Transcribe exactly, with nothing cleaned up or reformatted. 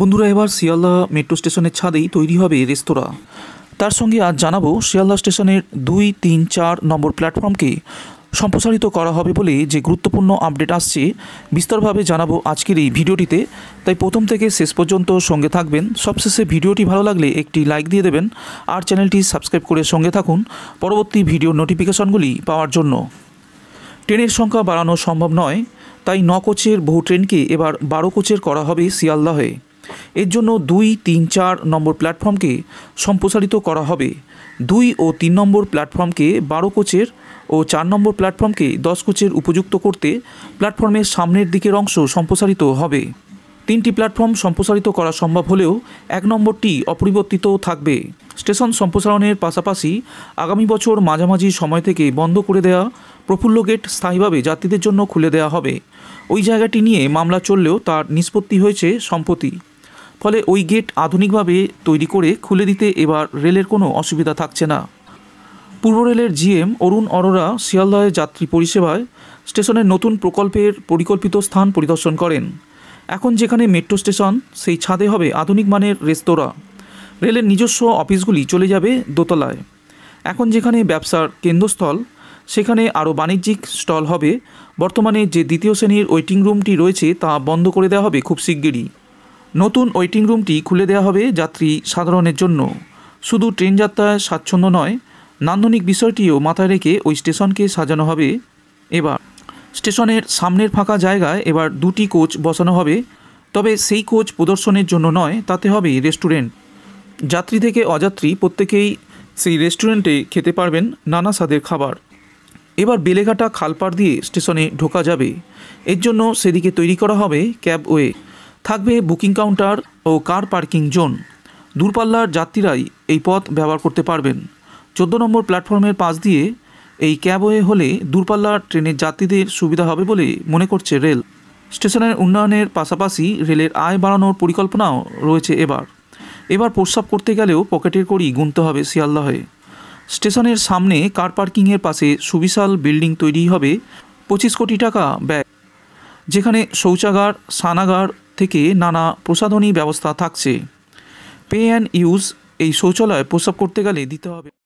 বন্ধুরা, এবার শিয়ালদাহ মেট্রো স্টেশনের ছাদেই তৈরি হবে রেস্তোরাঁ। তার সঙ্গে আজ জানাবো শিয়ালদাহ স্টেশনের দুই তিন চার নম্বর প্ল্যাটফর্মকে সম্প্রসারিত করা হবে বলে যে গুরুত্বপূর্ণ আপডেট আসছে বিস্তারভাবে জানাবো আজকের এই ভিডিওটিতে। তাই প্রথম থেকে শেষ পর্যন্ত সঙ্গে থাকবেন। সবশেষে ভিডিওটি ভালো লাগলে একটি লাইক দিয়ে দেবেন আর চ্যানেলটি সাবস্ক্রাইব করে সঙ্গে থাকুন পরবর্তী ভিডিওর নোটিফিকেশনগুলি পাওয়ার জন্য। ট্রেনের সংখ্যা বাড়ানো সম্ভব নয়, তাই ন কোচের বহু ট্রেনকে এবার বারো কোচের করা হবে শিয়ালদাহে। এর জন্য দুই তিন চার নম্বর প্ল্যাটফর্মকে সম্প্রসারিত করা হবে। দুই ও তিন নম্বর প্ল্যাটফর্মকে বারো কোচের ও চার নম্বর প্ল্যাটফর্মকে দশ কোচের উপযুক্ত করতে প্ল্যাটফর্মের সামনের দিকের অংশ সম্প্রসারিত হবে। তিনটি প্ল্যাটফর্ম সম্প্রসারিত করা সম্ভব হলেও এক নম্বরটি অপরিবর্তিত থাকবে। স্টেশন সম্প্রসারণের পাশাপাশি আগামী বছর মাঝামাঝি সময় থেকে বন্ধ করে দেয়া প্রফুল্ল গেট স্থায়ীভাবে যাত্রীদের জন্য খুলে দেয়া হবে। ওই জায়গাটি নিয়ে মামলা চললেও তার নিষ্পত্তি হয়েছে সম্প্রতি, ফলে ওই গেট আধুনিকভাবে তৈরি করে খুলে দিতে এবার রেলের কোনো অসুবিধা থাকছে না। পূর্ব রেলের জিএম অরুণ অরোরা শিয়ালদহে যাত্রী পরিষেবায় স্টেশনের নতুন প্রকল্পের পরিকল্পিত স্থান পরিদর্শন করেন। এখন যেখানে মেট্রো স্টেশন, সেই ছাদে হবে আধুনিক মানের রেস্তোরাঁ। রেলের নিজস্ব অফিসগুলি চলে যাবে দোতলায়। এখন যেখানে ব্যবসার কেন্দ্রস্থল, সেখানে আরও বাণিজ্যিক স্টল হবে। বর্তমানে যে দ্বিতীয় শ্রেণীর ওয়েটিং রুমটি রয়েছে তা বন্ধ করে দেওয়া হবে খুব শিগগিরই। নতুন ওয়েটিং রুমটি খুলে দেওয়া হবে যাত্রী সাধারণের জন্য। শুধু ট্রেন যাত্রায় স্বাচ্ছন্দ্য নয়, নান্দনিক বিষয়টিও মাথায় রেখে ওই স্টেশনকে সাজানো হবে। এবার স্টেশনের সামনের ফাঁকা জায়গায় এবার দুটি কোচ বসানো হবে, তবে সেই কোচ প্রদর্শনের জন্য নয়, তাতে হবে রেস্টুরেন্ট। যাত্রী থেকে অযাত্রী প্রত্যেকেই সেই রেস্টুরেন্টে খেতে পারবেন নানা স্বাদের খাবার। এবার বেলেঘাটা খালপাড় দিয়ে স্টেশনে ঢোকা যাবে, এর জন্য সেদিকে তৈরি করা হবে ক্যাবওয়ে। থাকবে বুকিং কাউন্টার ও কার পার্কিং জোন। দূরপাল্লার যাত্রীরাই এই পথ ব্যবহার করতে পারবেন। চোদ্দ নম্বর প্ল্যাটফর্মের পাশ দিয়ে এই ক্যাবওয়ে হলে দূরপাল্লার ট্রেনের যাত্রীদের সুবিধা হবে বলে মনে করছে রেল। স্টেশনের উন্নয়নের পাশাপাশি রেলের আয় বাড়ানোর পরিকল্পনাও রয়েছে এবার। এবার প্রস্রাব করতে গেলেও পকেটের কড়ি গুনতে হবে শিয়ালদাহে। স্টেশনের সামনে কার পার্কিংয়ের পাশে সুবিশাল বিল্ডিং তৈরি হবে পঁচিশ কোটি টাকা ব্যয়, যেখানে শৌচাগার, স্নানাগার থেকে নানা প্রসাধনী ব্যবস্থা থাকছে। পে অ্যান্ড ইউজ, এই শৌচালয় প্রস্রাব করতে গেলে দিতে হবে।